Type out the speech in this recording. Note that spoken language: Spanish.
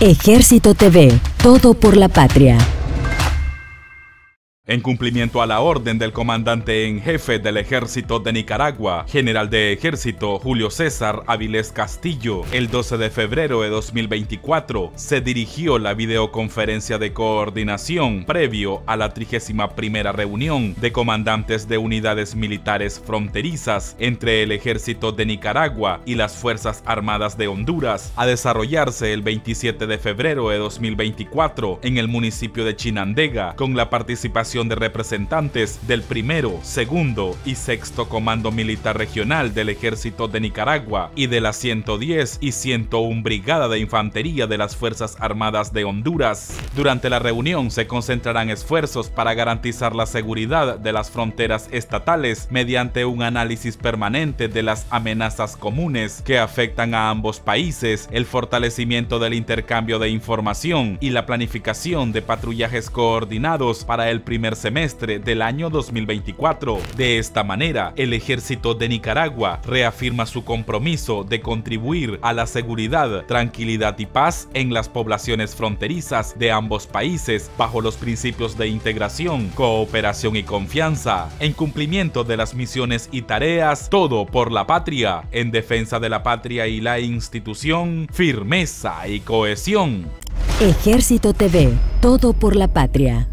Ejército TV, todo por la patria. En cumplimiento a la orden del comandante en jefe del Ejército de Nicaragua, general de Ejército Julio César Avilés Castillo, el 12 de febrero de 2024 se dirigió la videoconferencia de coordinación previo a la 31ª reunión de comandantes de unidades militares fronterizas entre el Ejército de Nicaragua y las Fuerzas Armadas de Honduras, a desarrollarse el 27 de febrero de 2024 en el municipio de Chinandega, con la participación de representantes del 1º, 2º y 6º Comando Militar Regional del Ejército de Nicaragua y de la 110 y 101 Brigada de Infantería de las Fuerzas Armadas de Honduras. Durante la reunión se concentrarán esfuerzos para garantizar la seguridad de las fronteras estatales mediante un análisis permanente de las amenazas comunes que afectan a ambos países, el fortalecimiento del intercambio de información y la planificación de patrullajes coordinados para el primer semestre del año 2024. De esta manera, el Ejército de Nicaragua reafirma su compromiso de contribuir a la seguridad, tranquilidad y paz en las poblaciones fronterizas de ambos países bajo los principios de integración, cooperación y confianza, en cumplimiento de las misiones y tareas, todo por la patria, en defensa de la patria y la institución, firmeza y cohesión. Ejército TV, todo por la patria.